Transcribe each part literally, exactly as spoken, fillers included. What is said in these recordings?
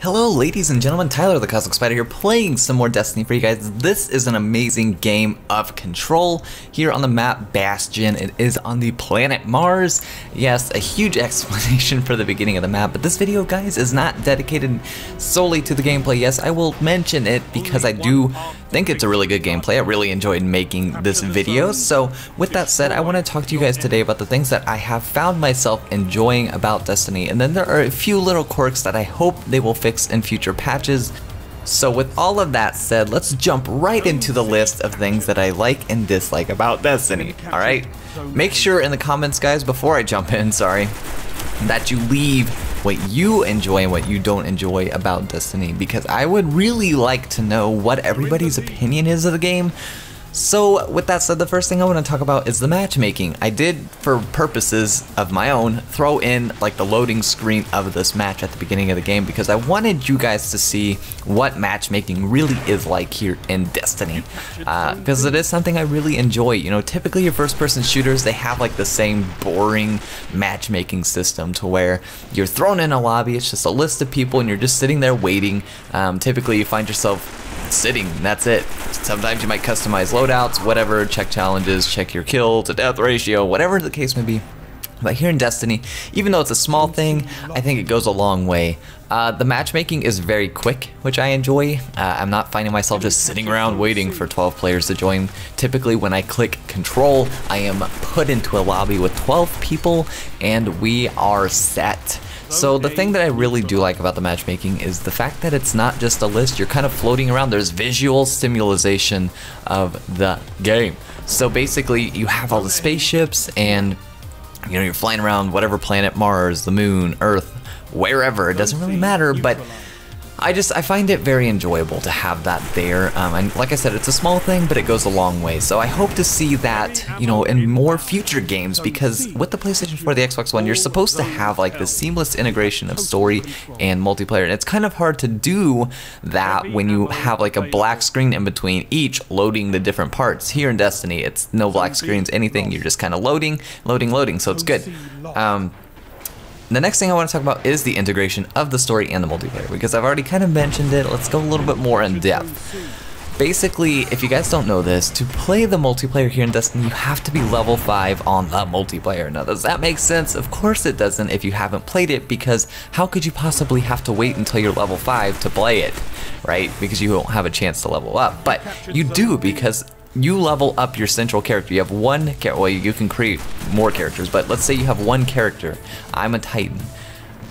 Hello ladies and gentlemen, Tyler the Cosmic Spider here, playing some more Destiny for you guys. This is an amazing game of Control here on the map Bastion. It is on the planet Mars. Yes, a huge explanation for the beginning of the map, but this video, guys, is not dedicated solely to the gameplay. Yes, I will mention it because I do think it's a really good gameplay. I really enjoyed making this video. So with that said, I want to talk to you guys today about the things that I have found myself enjoying about Destiny, and then there are a few little quirks that I hope they will fix in future patches. So with all of that said, let's jump right into the list of things that I like and dislike about Destiny. Alright, make sure in the comments, guys, before I jump in, sorry, that you leave what you enjoy and what you don't enjoy about Destiny, because I would really like to know what everybody's opinion is of the game. So with that said, the first thing I want to talk about is the matchmaking. I did, for purposes of my own, throw in like the loading screen of this match at the beginning of the game because I wanted you guys to see what matchmaking really is like here in Destiny, because uh, it is something I really enjoy. You know, typically your first person shooters, they have like the same boring matchmaking system to where you're thrown in a lobby, it's just a list of people and you're just sitting there waiting. Um, typically you find yourself sitting, that's it. Sometimes you might customize loadouts, whatever, check challenges, check your kill to death ratio, whatever the case may be. But here in Destiny, even though it's a small thing, I think it goes a long way. Uh, the matchmaking is very quick, which I enjoy. Uh, I'm not finding myself just sitting around waiting for twelve players to join. Typically when I click Control, I am put into a lobby with twelve people and we are set. So the thing that I really do like about the matchmaking is the fact that it's not just a list, you're kind of floating around, there's visual stimulation of the game. So basically you have all the spaceships and you know, you're flying around whatever planet, Mars, the moon, Earth, wherever, it doesn't really matter, but I just, I find it very enjoyable to have that there. Um, and like I said, it's a small thing, but it goes a long way. So I hope to see that, you know, in more future games, because with the PlayStation four, the Xbox One, you're supposed to have like this seamless integration of story and multiplayer. And it's kind of hard to do that when you have like a black screen in between each loading the different parts. Here in Destiny, it's no black screens, anything. You're just kind of loading, loading, loading. So it's good. Um, The next thing I want to talk about is the integration of the story and the multiplayer, because I've already kind of mentioned it. Let's go a little bit more in depth. Basically, if you guys don't know this, to play the multiplayer here in Destiny, you have to be level five on the multiplayer. Now, does that make sense? Of course it doesn't if you haven't played it, because how could you possibly have to wait until you're level five to play it, right? Because you won't have a chance to level up, but you do because you level up your central character. You have one character, well, you can create more characters, but let's say you have one character. I'm a Titan.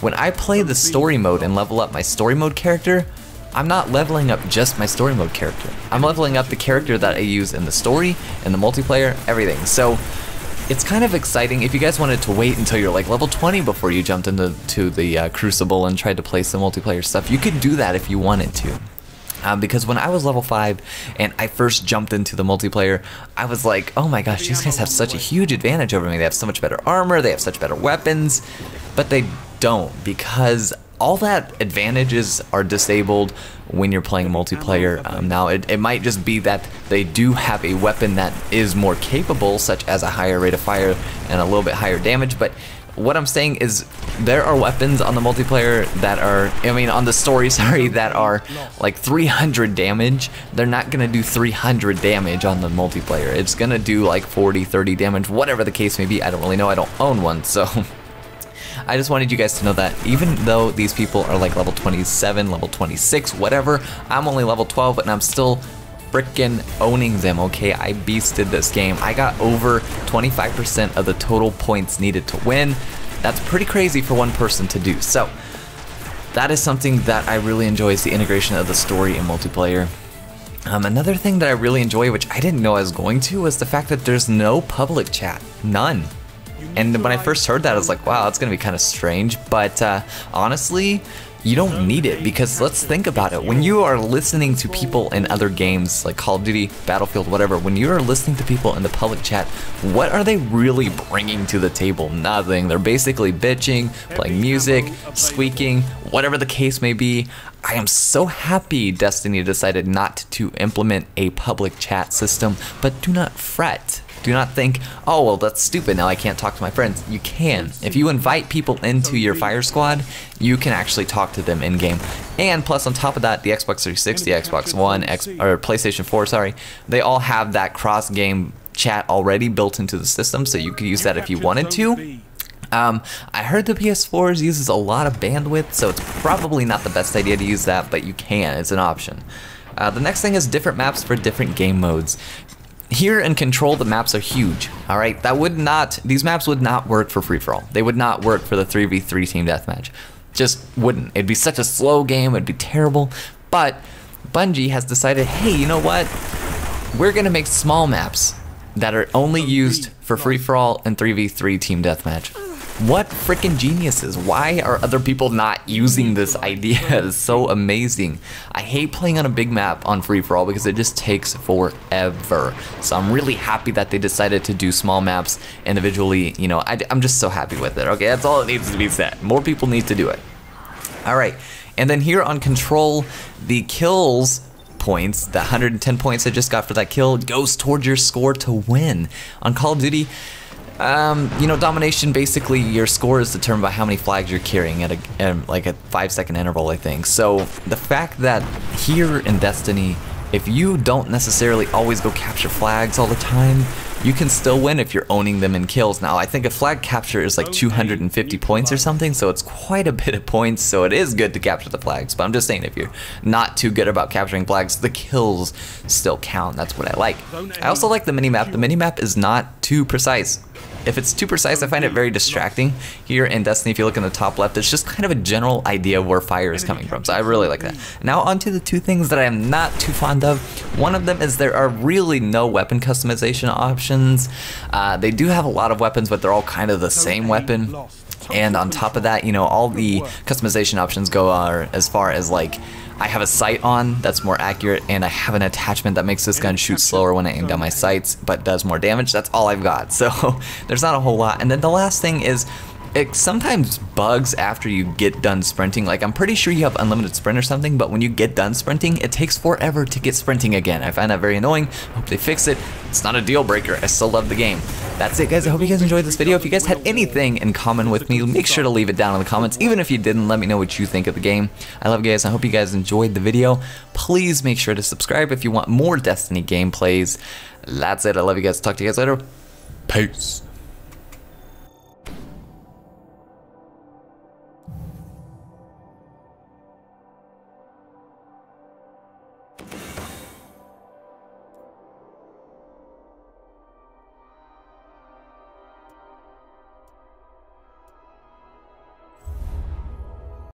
When I play the story mode and level up my story mode character, I'm not leveling up just my story mode character. I'm leveling up the character that I use in the story, in the multiplayer, everything. So it's kind of exciting. If you guys wanted to wait until you're like level twenty before you jumped into to the uh, Crucible and tried to play some multiplayer stuff, you could do that if you wanted to. Um, because when I was level five and I first jumped into the multiplayer, I was like, oh my gosh, these guys have such a huge advantage over me. They have so much better armor, they have such better weapons, but they don't, because all that advantages are disabled when you're playing multiplayer. Um, now, it, it might just be that they do have a weapon that is more capable, such as a higher rate of fire and a little bit higher damage, but what I'm saying is there are weapons on the multiplayer that are, I mean on the story, sorry, that are like three hundred damage. They're not going to do three hundred damage on the multiplayer. It's going to do like forty, thirty damage, whatever the case may be. I don't really know. I don't own one. So I just wanted you guys to know that even though these people are like level twenty-seven, level twenty-six, whatever, I'm only level twelve and I'm still freaking owning them, okay? I beasted this game. I got over twenty-five percent of the total points needed to win. That's pretty crazy for one person to do. So that is something that I really enjoy, is the integration of the story and multiplayer. Um, another thing that I really enjoy, which I didn't know I was going to, was the fact that there's no public chat, none. And when I first heard that, I was like, wow, it's gonna be kind of strange, but uh, honestly, you don't need it, because let's think about it. When you are listening to people in other games like Call of Duty, Battlefield, whatever, when you are listening to people in the public chat, what are they really bringing to the table? Nothing. They're basically bitching, playing music, squeaking, whatever the case may be. I am so happy Destiny decided not to implement a public chat system, but do not fret. Do not think, oh, well, that's stupid, now I can't talk to my friends. You can. If you invite people into your fire squad, you can actually talk to them in-game. And plus, on top of that, the Xbox three sixty, Xbox One, X, or PlayStation four, sorry, they all have that cross-game chat already built into the system, so you could use that if you wanted to. Um, I heard the P S fours uses a lot of bandwidth, so it's probably not the best idea to use that, but you can, it's an option. Uh, the next thing is different maps for different game modes. Here in Control, the maps are huge, all right? That would not, these maps would not work for free-for-all. They would not work for the three v three team deathmatch. Just wouldn't. It'd be such a slow game, it'd be terrible, but Bungie has decided, hey, you know what? We're gonna make small maps that are only used for free-for-all and three v three team deathmatch. What freaking geniuses? Why are other people not using this idea? It's so amazing. I hate playing on a big map on free-for-all because it just takes forever. So I'm really happy that they decided to do small maps individually. You know, I, I'm just so happy with it. Okay, that's all it needs to be said. More people need to do it. All right, and then here on Control, the kills points, the one hundred ten points I just got for that kill, goes towards your score to win. On Call of Duty, Um, you know, domination, basically your score is determined by how many flags you're carrying at, a, at like a five second interval, I think. So the fact that here in Destiny, if you don't necessarily always go capture flags all the time, you can still win if you're owning them in kills. Now, I think a flag capture is like two hundred fifty points or something, so it's quite a bit of points, so it is good to capture the flags. But I'm just saying, if you're not too good about capturing flags, the kills still count. That's what I like. I also like the minimap. The minimap is not too precise. If it's too precise, I find it very distracting. Here in Destiny, if you look in the top left, it's just kind of a general idea of where fire is coming from, so I really like that. Now onto the two things that I am not too fond of. One of them is there are really no weapon customization options. Uh, they do have a lot of weapons, but they're all kind of the same weapon. And on top of that, you know, all the customization options go are as far as like, I have a sight on that's more accurate, and I have an attachment that makes this gun shoot slower when I aim down my sights, but does more damage. That's all I've got, so there's not a whole lot. And then the last thing is, it sometimes bugs after you get done sprinting. Like, I'm pretty sure you have unlimited sprint or something, but when you get done sprinting, it takes forever to get sprinting again. I find that very annoying. Hope they fix it. It's not a deal breaker. I still love the game. That's it, guys. I hope you guys enjoyed this video. If you guys had anything in common with me, make sure to leave it down in the comments. Even if you didn't, let me know what you think of the game. I love you guys. I hope you guys enjoyed the video. Please make sure to subscribe if you want more Destiny gameplays. That's it. I love you guys. Talk to you guys later. Peace.